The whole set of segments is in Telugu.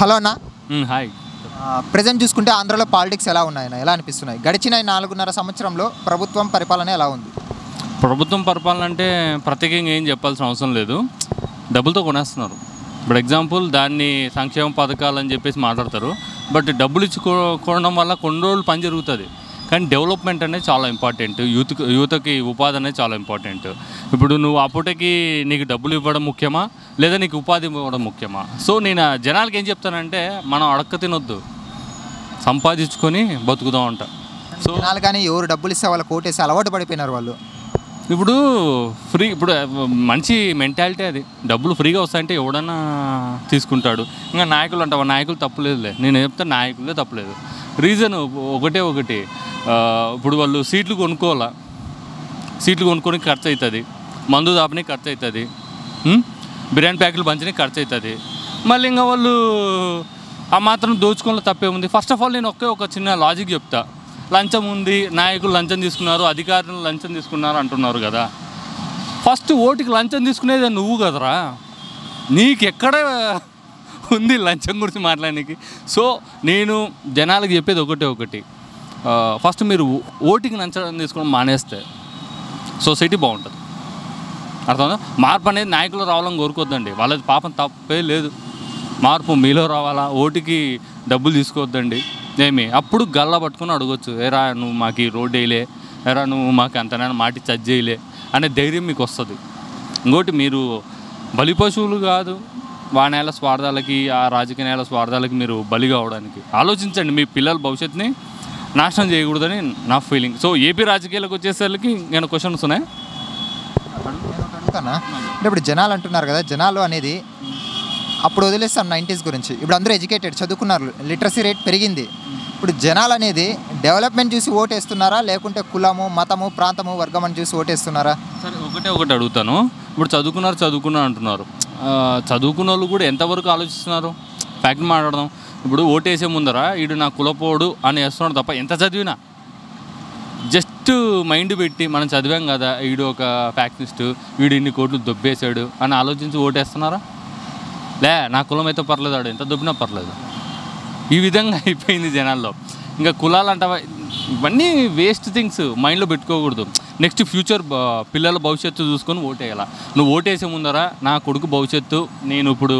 హలో అన్న హాయ్ ప్రెజెంట్ చూసుకుంటే ఆంధ్రాలో పాలిటిక్స్ ఎలా ఉన్నాయన్న ఎలా అనిపిస్తున్నాయి గడిచిన 4.5 సంవత్సరంలో ప్రభుత్వం పరిపాలన ఎలా ఉంది ప్రభుత్వం పరిపాలన అంటే ప్రతికంగా ఏం చెప్పాల్సిన అవసరం లేదు డబ్బులతో కొనేస్తున్నారు ఇప్పుడు ఎగ్జాంపుల్ దాన్ని సంక్షేమ పథకాలు అని చెప్పేసి మాట్లాడతారు బట్ డబ్బులు ఇచ్చుకోవడం వల్ల కొన్ని రోజులు పని జరుగుతుంది కానీ డెవలప్మెంట్ అనేది చాలా ఇంపార్టెంట్ యూత్కి ఉపాధి అనేది చాలా ఇంపార్టెంట్ ఇప్పుడు నువ్వు అప్పటికి నీకు డబ్బులు ఇవ్వడం ముఖ్యమా లేదా నీకు ఉపాధి ఇవ్వడం ముఖ్యమా సో నేను జనాలకి ఏం చెప్తానంటే మనం అడక్క తినొద్దు సంపాదించుకొని బతుకుదాం అంట సో జనాలు కానీ ఎవరు డబ్బులు ఇస్తే వాళ్ళ కోటేసి అలవాటు పడిపోయినారు వాళ్ళు ఇప్పుడు ఫ్రీ ఇప్పుడు మంచి మెంటాలిటీ అది డబ్బులు ఫ్రీగా వస్తాయంటే ఎవడన్నా తీసుకుంటాడు ఇంకా నాయకులు అంటావా నాయకులు తప్పులేదులే నేను చెప్తాను నాయకులే తప్పులేదు రీజన్ ఒకటి ఇప్పుడు వాళ్ళు సీట్లు కొనుక్కొని ఖర్చు అవుతుంది మందు దాపని ఖర్చు అవుతుంది బిర్యానీ ప్యాకెట్లు పంచని ఖర్చు అవుతుంది మళ్ళీ ఇంకా వాళ్ళు ఆ మాత్రం దోచుకోవడం తప్పేముంది ఫస్ట్ ఆఫ్ ఆల్ నేను ఒక చిన్న లాజిక్ చెప్తా లంచం ఉంది నాయకులు లంచం తీసుకున్నారు అధికారులు లంచం తీసుకున్నారు అంటున్నారు కదా ఫస్ట్ ఓటుకి లంచం తీసుకునేది నువ్వు కదరా నీకెక్కడ ఉంది లంచం గురించి మాట్లాడడానికి సో నేను జనాలకు చెప్పేది ఒకటి ఫస్ట్ మీరు ఓటింగ్ లంచం తీసుకోవడం మానేస్తే సొసైటీ బాగుంటుంది అర్థం మార్పు అనేది నాయకులు రావాలని కోరుకోవద్దండి వాళ్ళది పాపం తప్పే లేదు మార్పు మీలో రావాలా ఓటుకి డబ్బులు తీసుకోవద్దండి ఏమి అప్పుడు గల్లా పట్టుకుని అడగొచ్చు ఏరా నువ్వు మాకు ఈ రోడ్ వేయలే ఏరా నువ్వు మాకు అంతనైనా మాటి చర్చ చేయలే అనే ధైర్యం మీకు వస్తుంది ఇంకోటి మీరు బలి పశువులు కాదు వాణేల స్వార్థాలకి ఆ రాజకీయ నేల స్వార్థాలకి మీరు బలి కావడానికి ఆలోచించండి మీ పిల్లల భవిష్యత్తుని నాశనం చేయకూడదని నా ఫీలింగ్ సో ఏపీ రాజకీయాలకు వచ్చేసరికి నేను క్వశ్చన్స్ ఉన్నాయి అడుగుతానా అంటే ఇప్పుడు జనాలు అంటున్నారు కదా జనాలు అనేది అప్పుడు వదిలేస్తాం 90s గురించి ఇప్పుడు అందరూ ఎడ్యుకేటెడ్ చదువుకున్నారు లిటరసీ రేట్ పెరిగింది ఇప్పుడు జనాలు అనేది డెవలప్మెంట్ చూసి ఓటేస్తున్నారా లేకుంటే కులము మతము ప్రాంతము వర్గం అని చూసి ఓటేస్తున్నారా సరే ఒకటి అడుగుతాను ఇప్పుడు చదువుకున్నారు అంటున్నారు చదువుకున్న వాళ్ళు కూడా ఎంతవరకు ఆలోచిస్తున్నారు ఫ్యాక్ట్ మాట్లాడదాం ఇప్పుడు ఓటేసే ముందరా వీడు నా కులపోడు అని వేస్తున్నాడు తప్ప ఎంత చదివినా జస్ట్ మైండ్ పెట్టి మనం చదివాం కదా వీడు ఒక ఫ్యాక్షనిస్టు వీడు ఇన్ని కోట్లు దొబ్బేశాడు అని ఆలోచించి ఓటేస్తున్నారా లే నా కులం అయితే పర్లేదు ఆడు ఎంత దొబ్బినా పర్లేదు ఈ విధంగా అయిపోయింది జనాల్లో ఇంకా కులాలు అంట ఇవన్నీ వేస్ట్ థింగ్స్ మైండ్లో పెట్టుకోకూడదు నెక్స్ట్ ఫ్యూచర్ పిల్లల భవిష్యత్తు చూసుకొని ఓటేయాల నువ్వు ఓటేసే ముందరా నా కొడుకు భవిష్యత్తు నేను ఇప్పుడు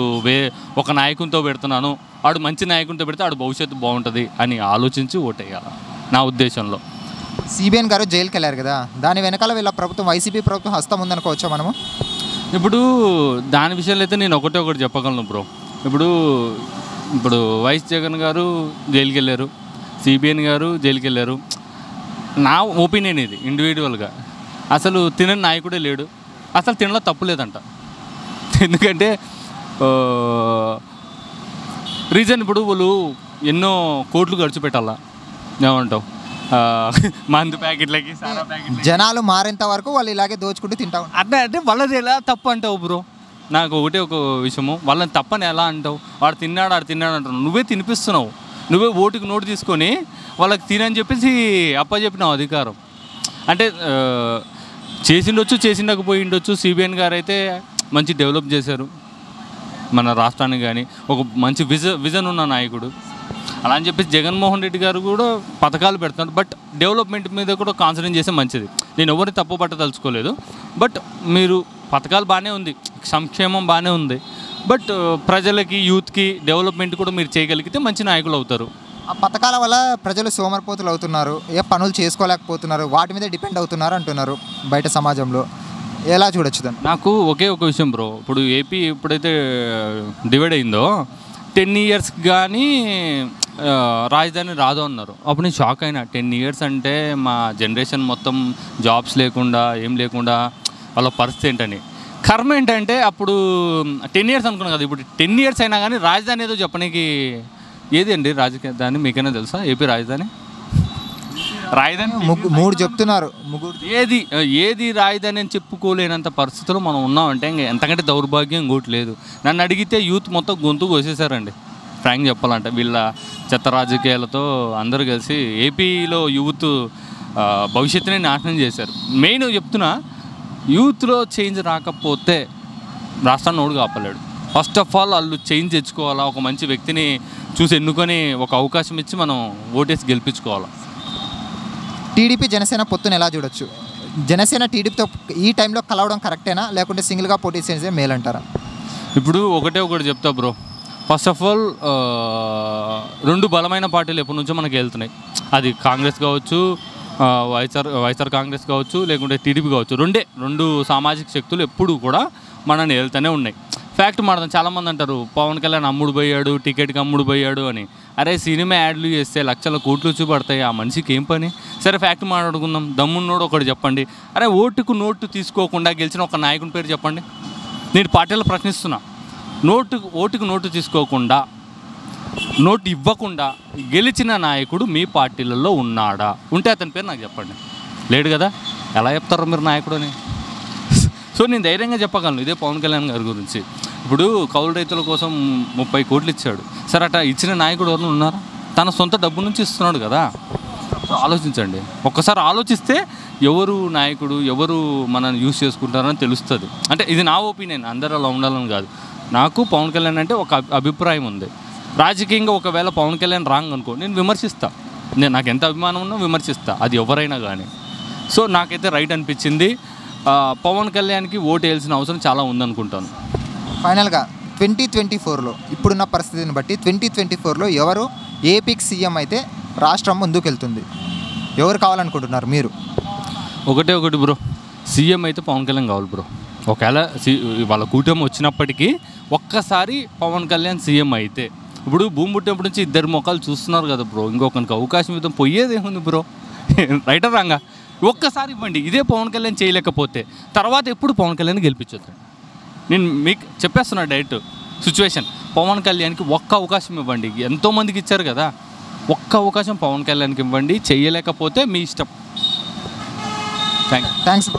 ఒక నాయకునితో పెడుతున్నాను ఆడు మంచి నాయకునితో పెడితే ఆడు భవిష్యత్తు బాగుంటుంది అని ఆలోచించి ఓటేయాల నా ఉద్దేశంలో సిబిఎన్ గారు జైలుకి వెళ్ళారు కదా దాని వెనకాల వీళ్ళ ప్రభుత్వం వైసీపీ ప్రభుత్వం హస్తం ఉందనుకోవచ్చా మనము ఇప్పుడు దాని విషయంలో అయితే నేను ఒకటి చెప్పగలను బ్రో ఇప్పుడు వైఎస్ జగన్ గారు జైలుకి వెళ్ళారు సిబిఎన్ గారు జైలుకి వెళ్ళారు నా ఒపీనియన్ ఇది ఇండివిజువల్గా అసలు తినని నాయకుడే లేడు అసలు తినలో తప్పు లేదంట ఎందుకంటే రీజన్ ఇప్పుడు వాళ్ళు ఎన్నో కోట్లు ఖర్చు పెట్టాలా ఏమంటావు మందు ప్యాకెట్లకి సారా ప్యాకెట్ జనాలు మారేంత వరకు వాళ్ళు ఇలాగే దోచుకుంటూ తింటావు అంటే వాళ్ళది ఎలా తప్పు అంటావు బ్రో నాకు ఒక విషయము వాళ్ళని తప్పని ఎలా అంటావు వాడు తిన్నాడు అంటున్నావు నువ్వే తినిపిస్తున్నావు నువ్వే ఓటుకు నోటు తీసుకొని వాళ్ళకి తినని చెప్పేసి అప్పచెప్పినావు అధికారం అంటే చేసిండొచ్చు చేసిండకపోయి ఉండొచ్చు సిబిఎన్ గారు అయితే మంచి డెవలప్ చేశారు మన రాష్ట్రానికి కానీ ఒక మంచి విజన్ ఉన్న నాయకుడు అలా అని చెప్పేసి జగన్మోహన్ రెడ్డి గారు కూడా పథకాలు పెడుతున్నారు బట్ డెవలప్మెంట్ మీద కూడా కాన్సన్ట్రేట్ చేస్తే మంచిది నేను ఎవరిని తప్పు పట్టదలుచుకోలేదు బట్ మీరు పథకాలు బాగానే ఉంది సంక్షేమం బాగానే ఉంది బట్ ప్రజలకి యూత్కి డెవలప్మెంట్ కూడా మీరు చేయగలిగితే మంచి నాయకులు అవుతారు ఆ పథకాల వల్ల ప్రజలు సోమరిపోతులు అవుతున్నారు ఏ పనులు చేసుకోలేకపోతున్నారు వాటి మీద డిపెండ్ అవుతున్నారు అంటున్నారు బయట సమాజంలో ఎలా చూడొచ్చు దాన్ని నాకు ఒక విషయం బ్రో ఇప్పుడు ఏపీ ఎప్పుడైతే డివైడ్ అయిందో 10 years కానీ రాజధాని రాదు అన్నారు అప్పుడు నేను షాక్ అయినా 10 years అంటే మా జనరేషన్ మొత్తం జాబ్స్ లేకుండా ఏం లేకుండా వాళ్ళ పరిస్థితి ఏంటని కర్మ ఏంటంటే అప్పుడు 10 years అనుకున్నాను కదా ఇప్పుడు 10 years అయినా కానీ రాజధాని ఏదో చెప్పడానికి ఏది అండి రాజధాని మీకైనా తెలుసా ఏపీ రాజధాని మూడు చెప్తున్నారు ఏది రాజధాని అని చెప్పుకోలేనంత పరిస్థితుల్లో మనం ఉన్నామంటే ఇంకా ఎంతకంటే దౌర్భాగ్యం ఇంకోటి లేదు నన్ను అడిగితే యూత్ మొత్తం గొంతు కోసేశారండి ఫ్రాంక్ చెప్పాలంటే వీళ్ళ చెత్త రాజకీయాలతో అందరూ కలిసి ఏపీలో యూత్ భవిష్యత్తునే నాశనం చేశారు మెయిన్ చెప్తున్నా యూత్లో చేంజ్ రాకపోతే రాష్ట్రాన్ని ఓడు కాపలేడు ఫస్ట్ ఆఫ్ ఆల్ వాళ్ళు చేంజ్ తెచ్చుకోవాలా, ఒక మంచి వ్యక్తిని చూసి ఎన్నుకొని ఒక అవకాశం ఇచ్చి మనం ఓటేసి గెలిపించుకోవాలి. టీడీపీ జనసేన పొత్తుని ఎలా చూడొచ్చు? జనసేన టీడీపీతో ఈ టైంలో కలవడం కరెక్టేనా లేకుంటే సింగిల్గా పోటీ చేసే మేలు అంటారా? ఇప్పుడు ఒకటి చెప్తా బ్రో, ఫస్ట్ ఆఫ్ ఆల్ రెండు బలమైన పార్టీలు ఎప్పటి నుంచో మనకి వెళ్తున్నాయి. అది కాంగ్రెస్ కావచ్చు, వైఎస్ఆర్ కాంగ్రెస్ కావచ్చు, లేకుంటే టీడీపీ కావచ్చు. రెండు సామాజిక శక్తులు ఎప్పుడు కూడా మనల్ని వెళ్తూనే ఉన్నాయి. ఫ్యాక్ట్ మాత్రం చాలామంది అంటారు పవన్ కళ్యాణ్ అమ్ముడు పోయాడు, టికెట్కి అమ్ముడు పోయాడు అని. అరే సినిమా యాడ్లు చేస్తే లక్షల కోట్లు చూపడతాయి, ఆ మనిషికి ఏం పని? సరే ఫ్యాక్ట్ మాట్లాడుకుందాం, దమ్మున్నోడు ఒకటి చెప్పండి, అరే ఓటుకు నోటు తీసుకోకుండా గెలిచిన ఒక నాయకుని పేరు చెప్పండి. నేను పార్టీలు ప్రశ్నిస్తున్నా, ఓటుకు నోటు తీసుకోకుండా నోటు ఇవ్వకుండా గెలిచిన నాయకుడు మీ పార్టీలలో ఉన్నాడా? ఉంటే అతని పేరు నాకు చెప్పండి. లేడు కదా, ఎలా చెప్తారు మీరు నాయకుడు అని? సో నేను ధైర్యంగా చెప్పగలను ఇదే పవన్ కళ్యాణ్ గారి గురించి. ఇప్పుడు కౌలు రైతుల కోసం 30 కోట్లు ఇచ్చాడు. సరే అట్లా ఇచ్చిన నాయకుడు ఎవరు ఉన్నారా? తన సొంత డబ్బు నుంచి ఇస్తున్నాడు కదా. సో ఆలోచించండి, ఒక్కసారి ఆలోచిస్తే ఎవరు నాయకుడు, ఎవరు మనల్ని యూజ్ చేసుకుంటారని తెలుస్తుంది. అంటే ఇది నా ఒపీనియన్, అందరూ అలా ఉండాలని కాదు. నాకు పవన్ కళ్యాణ్ అంటే ఒక అభిప్రాయం ఉంది. రాజకీయంగా ఒకవేళ పవన్ కళ్యాణ్ రాంగ్ అనుకో, నేను విమర్శిస్తాను. నాకు ఎంత అభిమానం ఉన్నా విమర్శిస్తాను, అది ఎవరైనా కానీ. సో నాకైతే రైట్ అనిపించింది. పవన్ కళ్యాణ్కి ఓటు వేయాల్సిన అవసరం చాలా ఉందనుకుంటాను. ఫైనల్గా 2024లో ఇప్పుడున్న పరిస్థితిని బట్టి 2024లో ఎవరు ఏపీకి సీఎం అయితే రాష్ట్రం ముందుకెళ్తుంది, ఎవరు కావాలనుకుంటున్నారు మీరు? ఒకటి బ్రో, సీఎం అయితే పవన్ కళ్యాణ్ కావాలి బ్రో. ఒకవేళ వాళ్ళ కూటమి వచ్చినప్పటికీ ఒక్కసారి పవన్ కళ్యాణ్ సీఎం అయితే, ఇప్పుడు భూమి పుట్టినప్పటి నుంచి ఇద్దరు మొక్కలు చూస్తున్నారు కదా బ్రో, ఇంకొకరికి అవకాశం ఇద్దాం, పోయేదేముంది బ్రో, రైటర్ రాంగా? ఒక్కసారి ఇవ్వండి. ఇదే పవన్ కళ్యాణ్ చేయలేకపోతే తర్వాత ఎప్పుడు పవన్ కళ్యాణ్ గెలిపించొద్దు. నేను మీకు చెప్పేస్తున్నా డైరెక్ట్ సిచ్యువేషన్, పవన్ కళ్యాణ్కి ఒక్క అవకాశం ఇవ్వండి. ఎంతోమందికి ఇచ్చారు కదా, ఒక్క అవకాశం పవన్ కళ్యాణ్కి ఇవ్వండి, చేయలేకపోతే మీ ఇష్టం. థ్యాంక్స్.